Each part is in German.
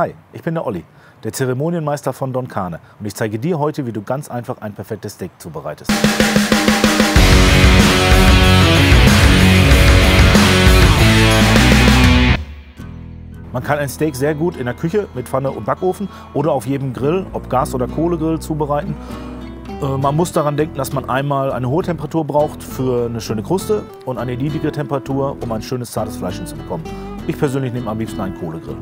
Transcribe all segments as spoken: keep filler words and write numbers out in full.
Hi, ich bin der Oli, der Zeremonienmeister von Don Carne, und ich zeige dir heute, wie du ganz einfach ein perfektes Steak zubereitest. Man kann ein Steak sehr gut in der Küche mit Pfanne und Backofen oder auf jedem Grill, ob Gas- oder Kohlegrill, zubereiten. Man muss daran denken, dass man einmal eine hohe Temperatur braucht für eine schöne Kruste und eine niedrige Temperatur, um ein schönes, zartes Fleisch hinzubekommen. Ich persönlich nehme am liebsten einen Kohlegrill.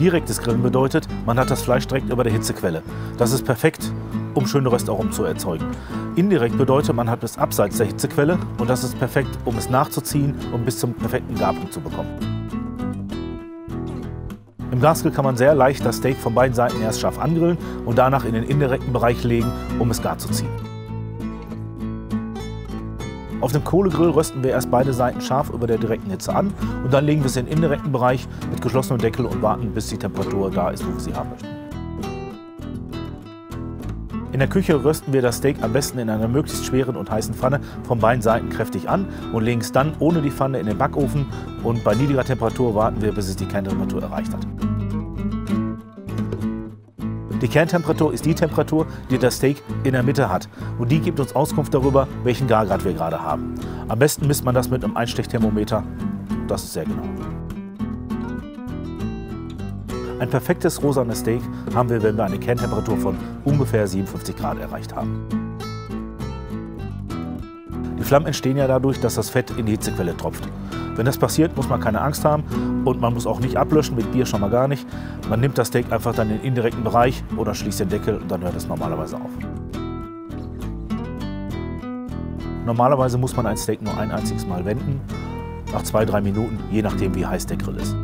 Direktes Grillen bedeutet, man hat das Fleisch direkt über der Hitzequelle. Das ist perfekt, um schöne Röstaromen zu erzeugen. Indirekt bedeutet, man hat es abseits der Hitzequelle, und das ist perfekt, um es nachzuziehen und bis zum perfekten Garpunkt zu bekommen. Im Gasgrill kann man sehr leicht das Steak von beiden Seiten erst scharf angrillen und danach in den indirekten Bereich legen, um es gar zu ziehen. Auf dem Kohlegrill rösten wir erst beide Seiten scharf über der direkten Hitze an und dann legen wir es in den indirekten Bereich mit geschlossenem Deckel und warten, bis die Temperatur da ist, wo wir sie haben möchten. In der Küche rösten wir das Steak am besten in einer möglichst schweren und heißen Pfanne von beiden Seiten kräftig an und legen es dann ohne die Pfanne in den Backofen, und bei niedriger Temperatur warten wir, bis es die Kerntemperatur erreicht hat. Die Kerntemperatur ist die Temperatur, die das Steak in der Mitte hat, und die gibt uns Auskunft darüber, welchen Gargrad wir gerade haben. Am besten misst man das mit einem Einstechthermometer, das ist sehr genau. Ein perfektes rosanes Steak haben wir, wenn wir eine Kerntemperatur von ungefähr siebenundfünfzig Grad erreicht haben. Die Flammen entstehen ja dadurch, dass das Fett in die Hitzequelle tropft. Wenn das passiert, muss man keine Angst haben, und man muss auch nicht ablöschen, mit Bier schon mal gar nicht. Man nimmt das Steak einfach dann in den indirekten Bereich oder schließt den Deckel, und dann hört es normalerweise auf. Normalerweise muss man ein Steak nur ein einziges Mal wenden, nach zwei, drei Minuten, je nachdem wie heiß der Grill ist.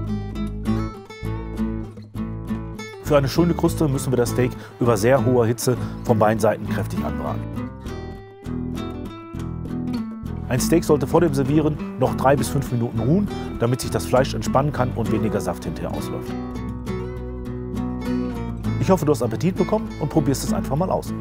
Für eine schöne Kruste müssen wir das Steak über sehr hoher Hitze von beiden Seiten kräftig anbraten. Ein Steak sollte vor dem Servieren noch drei bis fünf Minuten ruhen, damit sich das Fleisch entspannen kann und weniger Saft hinterher ausläuft. Ich hoffe, du hast Appetit bekommen und probierst es einfach mal aus.